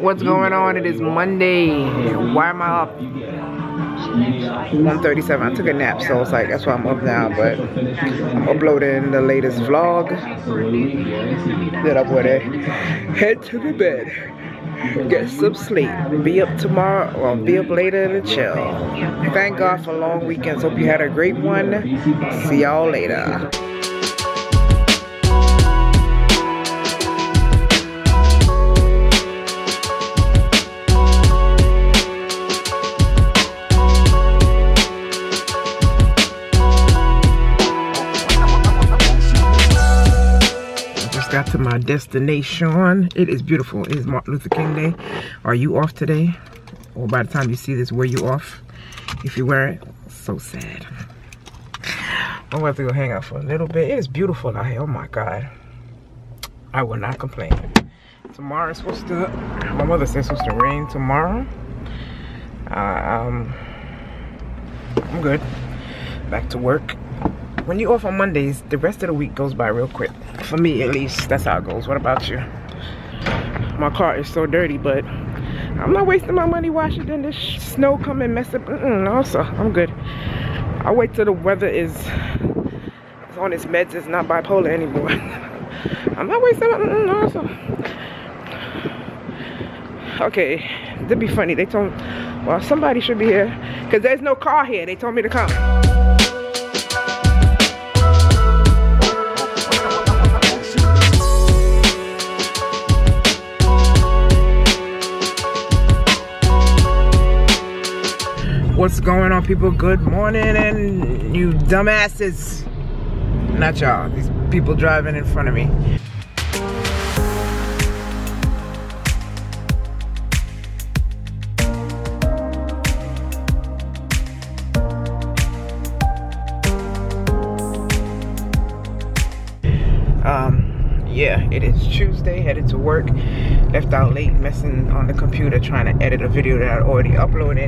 What's going on? It is Monday. Why am I up? 1:37. I took a nap, so it's like that's why I'm up now. But I'm uploading the latest vlog. Then I'm gonna head to the bed, get some sleep, be up tomorrow, or be up later to chill. Thank God for long weekends. Hope you had a great one. See y'all later. Got to my destination. It is beautiful. It is Martin Luther King Day. Are you off today? Or by the time you see this, were you off? If you wear it, so sad. I'm going to have to go hang out for a little bit. It is beautiful out here. Oh my God. I will not complain. Tomorrow is supposed to, my mother says it's supposed to rain tomorrow. I'm good. Back to work. When you're off on Mondays, the rest of the week goes by real quick. For me, at least, that's how it goes. What about you? My car is so dirty, but I'm not wasting my money washing it. This snow come and mess up. Also, I'm good. I wait till the weather is on its meds. It's not bipolar anymore. I'm not wasting my money. Also, okay, that'd be funny. They told me, well, somebody should be here because there's no car here. They told me to come. What's going on, people? Good morning, and you dumbasses. Not y'all, these people driving in front of me. Yeah, it is Tuesday, headed to work. Left out late, messing on the computer, trying to edit a video that I'd already uploaded.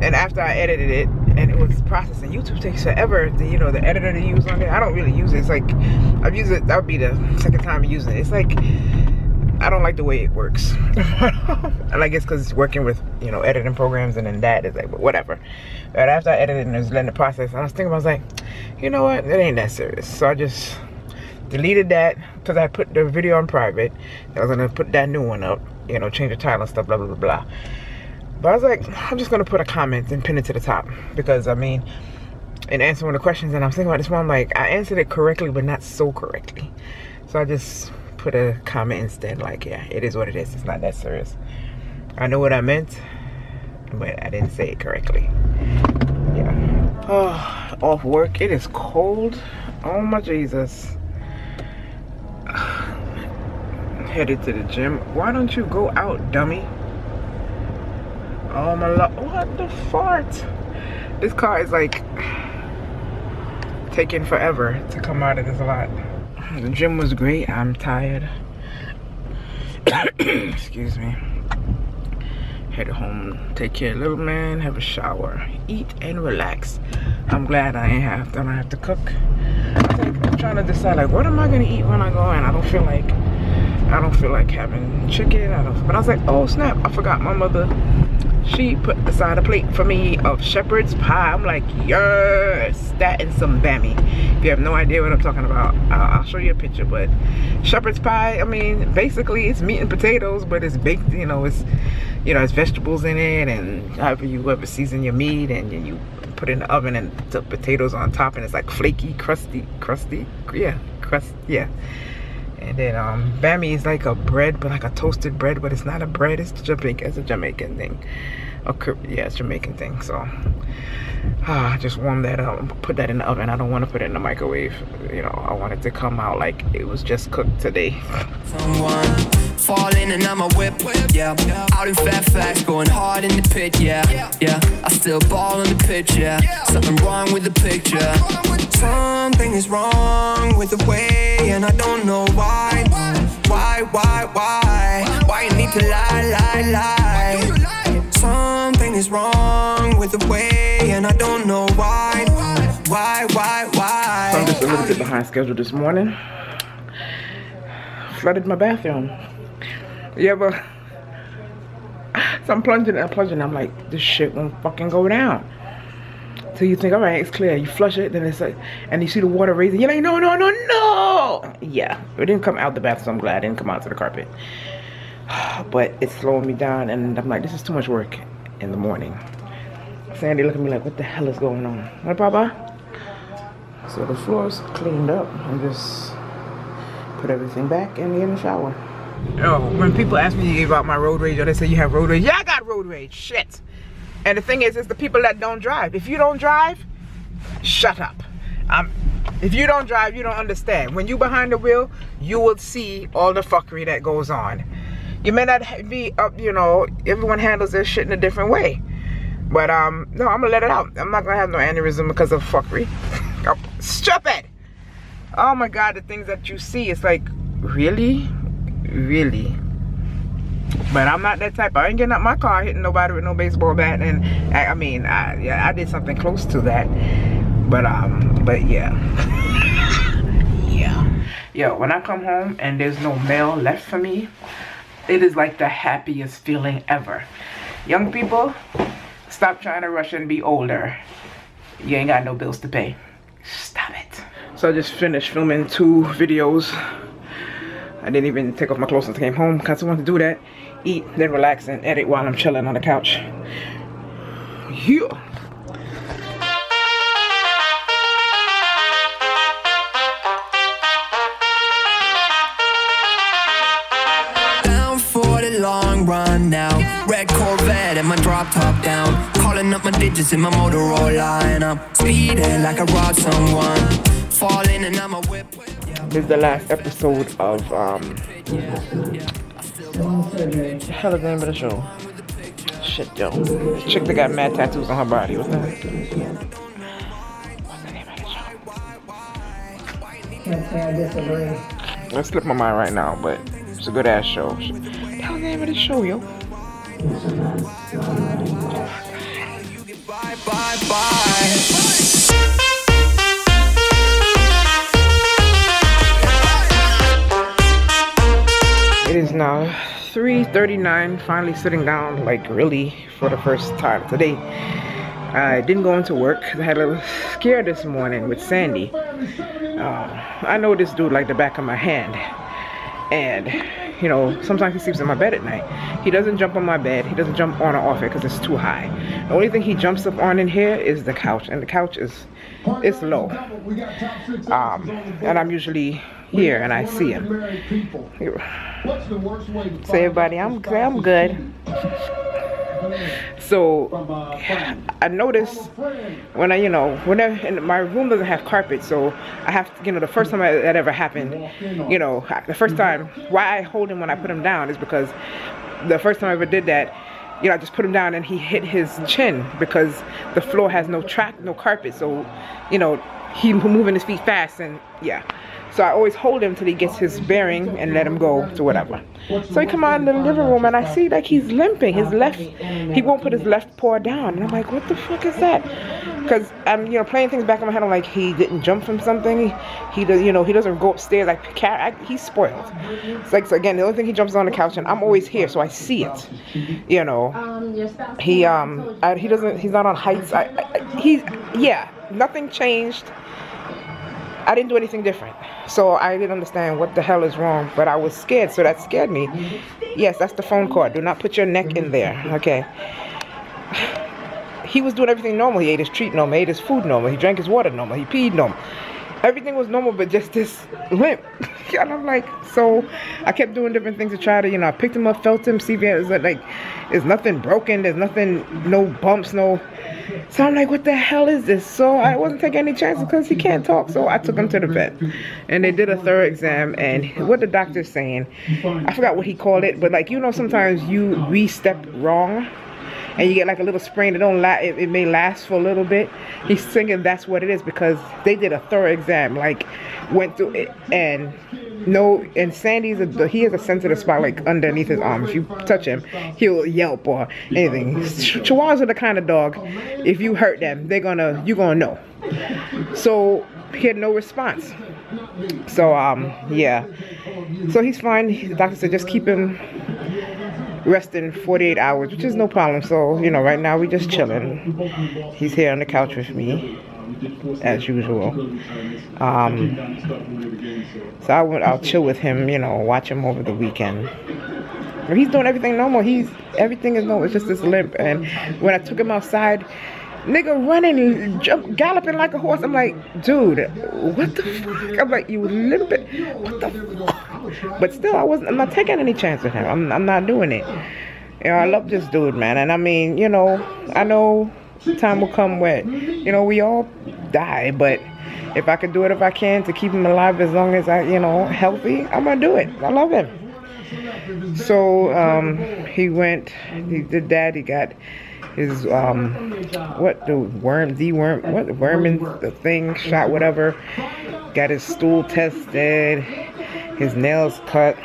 And after I edited it, and it was processing, YouTube takes forever. The, you know, the editor to use on it, I don't really use it. It's like, I've used it, that would be the second time I'm using it. It's like, I don't like the way it works. And I guess because it's working with, you know, editing programs, and then that is like, but whatever. But after I edited and it was letting the process, I was thinking, I was like, you know what, it ain't that serious. So I just deleted that because I put the video on private. I was gonna put that new one up, you know, change the title and stuff, blah blah blah blah. But I was like, I'm just gonna put a comment and pin it to the top, because I mean, in answering one of the questions, and I was thinking about this one, I'm like, I answered it correctly but not so correctly. So I just put a comment instead, like, yeah, it is what it is. It's not that serious. I know what I meant, but I didn't say it correctly. Yeah. Oh, off work. It is cold. Oh my Jesus. Headed to the gym. Why don't you go out, dummy? Oh my Lord, what the fart? This car is like taking forever to come out of this lot. The gym was great. I'm tired. Excuse me. Headed home, take care of little man, have a shower, eat and relax. I'm glad I don't have to cook. I'm trying to decide, like, what am I gonna eat when I go in? I don't feel like having chicken. But I was like, oh snap, I forgot my mother. She put aside a plate for me of shepherd's pie. I'm like, yes, that and some bammy. If you have no idea what I'm talking about, I'll show you a picture. But shepherd's pie, I mean, basically it's meat and potatoes, but it's baked, it's vegetables in it, and however you season your meat, and then you put it in the oven and the potatoes on top, and it's like flaky, crusty. And then bammy is like a bread, but like a toasted bread, but it's not a bread. It's a Jamaican thing. Yeah, it's a Jamaican thing. So I just warmed that up and put that in the oven. I don't want to put it in the microwave. You know, I want it to come out like it was just cooked today. Someone falling and I'm a whip. Yeah, out in Fairfax, going hard in the pit. Yeah, I still ball on the pitch. Yeah, something wrong with the picture. Something is wrong with the way, and I don't know why. Why? Why you need to lie? Something is wrong with the way, and I don't know why. Why? I'm just a little bit behind schedule this morning. Flooded my bathroom. You ever I'm plunging and plunging. I'm like, this shit won't fucking go down. So you think, all right, it's clear. You flush it, then it's like, and you see the water raising. You're like, no, no, no, no. Yeah, it didn't come out the bath, so I'm glad it didn't come out to the carpet. But it's slowing me down, and I'm like, this is too much work in the morning. Sandy looked at me like, what the hell is going on? What, Papa? So the floor's cleaned up. I just put everything back and get in the shower. Yo, when people ask me about my road rage, or they say you have road rage, yeah, I got road rage, shit. And the thing is, it's the people that don't drive. If you don't drive, shut up. If you don't drive, you don't understand. When you're behind the wheel, you will see all the fuckery that goes on. You may not be up, you know, everyone handles their shit in a different way. But, no, I'm gonna let it out. I'm not gonna have no aneurysm because of fuckery. Oh, stupid! Oh my God, the things that you see, it's like, really? Really? But I'm not that type. I ain't getting out my car hitting nobody with no baseball bat, and I did something close to that, but yeah. Yeah. Yo, when I come home and there's no mail left for me, it is like the happiest feeling ever. Young people, stop trying to rush and be older. You ain't got no bills to pay. Stop it. So I just finished filming 2 videos. I didn't even take off my clothes since I came home because I wanted to do that, eat, then relax and edit while I'm chilling on the couch. Yeah. Down for the long run now. Red Corvette and my drop top down. Calling up my digits in my Motorola and I'm speeding like I robbed someone. Falling and I'm a whip. This is the last episode of the hell is the name of the show? Shit, yo. Chick that got mad tattoos on her body. What's that? What's the name of the show? Can't say I disagree. That slipped my mind right now, but it's a good ass show. What the hell is the name of the show, yo? Bye, bye, bye. It is now 3:39, finally sitting down, like really, for the first time today. I didn't go into work. I had a little scare this morning with Sandy. I know this dude like the back of my hand. And, you know, sometimes he sleeps in my bed at night. He doesn't jump on my bed. He doesn't jump on or off it because it's too high. The only thing he jumps up on in here is the couch. And the couch is, it's low. And I'm usually here and I see him. Say everybody, I'm good. So I noticed when I, you know, whenever, and my room doesn't have carpet, so I have to, you know, the first time that ever happened, you know, the first time, why I hold him when I put him down is because the first time I ever did that, you know, I just put him down and he hit his chin because the floor has no track, no carpet, so, you know, he's moving his feet fast and yeah. So I always hold him till he gets his bearing and let him go to whatever. So he come out in the living room and I see like he's limping. His left, he won't put his left paw down. And I'm like, what the fuck is that? Because I'm, you know, playing things back in my head. I'm like, he didn't jump from something. He does, you know, he doesn't go upstairs. Like, he's spoiled. It's like, so again, the only thing he jumps on the couch and I'm always here, so I see it. You know, he doesn't, he's not on heights. Yeah, nothing changed. I didn't do anything different, so I didn't understand what the hell is wrong, but I was scared, so that scared me. Yes, that's the phone cord. Do not put your neck in there, okay? He was doing everything normal. He ate his treat normal, he ate his food normal, he drank his water normal, he peed normal. Everything was normal, but just this limp. And I'm like, so I kept doing different things to try to, you know, I picked him up, felt him, see if it was like, there's nothing broken, there's nothing, no bumps, no. So I'm like, what the hell is this? So I wasn't taking any chances because he can't talk. So I took him to the vet and they did a thorough exam. And what the doctor's saying, I forgot what he called it, but like, you know, sometimes we step wrong. And you get like a little sprain. It may last for a little bit. He's thinking that's what it is because they did a thorough exam. Like went through it and no. And he has a sensitive spot like underneath his arm. If you touch him, he'll yelp or anything. Chihuahuas are the kind of dog. If you hurt them, you're gonna know. So he had no response. So yeah. So he's fine. The doctor said just keep him. rested in 48 hours, which is no problem. So, you know, right now we're just chilling. He's here on the couch with me, as usual. So I'll chill with him, you know, watch him over the weekend. But he's doing everything normal. Everything is normal. It's just this limp. And when I took him outside, nigga running, galloping like a horse. I'm like, dude, what the fuck? I'm like, you limping? What the fuck? But still, I'm not taking any chance with him. I'm not doing it. You know, I love this dude, man. And I mean, you know, I know time will come where, you know, we all die. But if I could do it, if I can, to keep him alive as long as I, you know, healthy, I'm gonna do it. I love him. So the daddy got his worm shot, whatever, got his stool tested, his nails cut.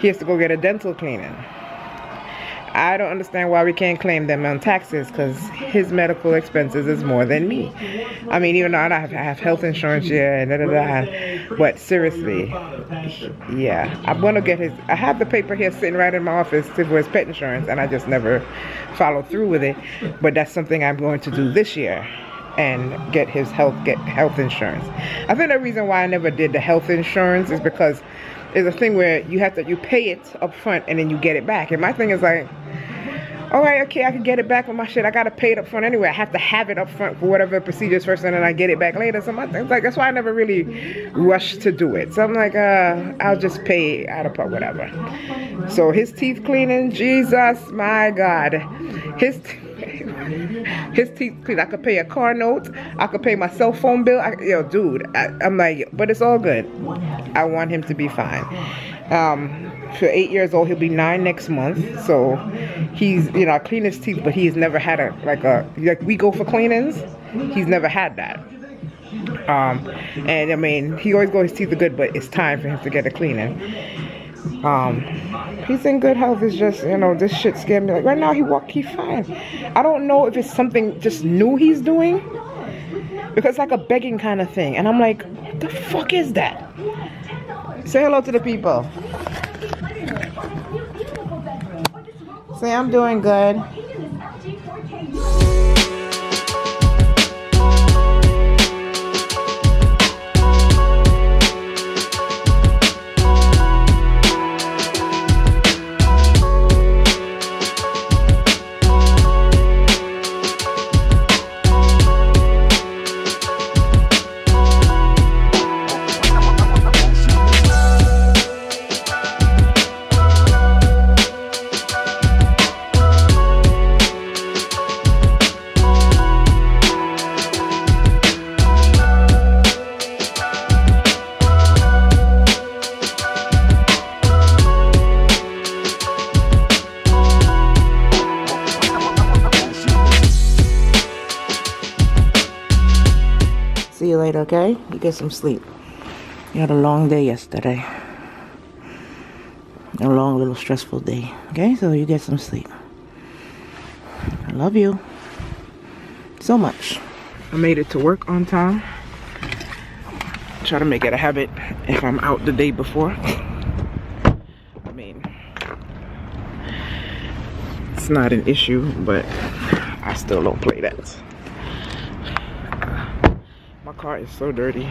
He has to go get a dental cleaning. I don't understand why we can't claim them on taxes, because his medical expenses is more than me. I mean, even though I have health insurance, yeah, and but seriously, yeah, I'm gonna get his. I have the paper here sitting right in my office for his pet insurance, and I just never followed through with it. But that's something I'm going to do this year, and get his health insurance. I think the reason why I never did the health insurance is because it's a thing where you pay it up front and then you get it back. And my thing is like, alright, okay, I can get it back with my shit. I gotta pay it up front anyway. I have to have it up front for whatever procedures first, and then I get it back later. So my thing's like, that's why I never really rushed to do it. So I'm like, I'll just pay out of pocket, whatever. So his teeth cleaning, Jesus, my God, his teeth clean. I could pay a car note. I could pay my cell phone bill. I'm like, but it's all good. I want him to be fine. For 8 years old, he'll be 9 next month. So he's, you know, I clean his teeth, but he's never had like we go for cleanings. He's never had that. And I mean, he always goes, his teeth are good, but it's time for him to get a cleaning. He's in good health. It's just, you know, this shit scared me. Like right now, he's fine. I don't know if it's something just new he's doing, because it's like a begging kind of thing. And I'm like, what the fuck is that? Say hello to the people. Say I'm doing good. See you later, okay? You get some sleep. You had a long day yesterday. A long, little stressful day, okay? So you get some sleep. I love you so much. I made it to work on time. Try to make it a habit if I'm out the day before. I mean, it's not an issue, but I still don't play that. My car is so dirty.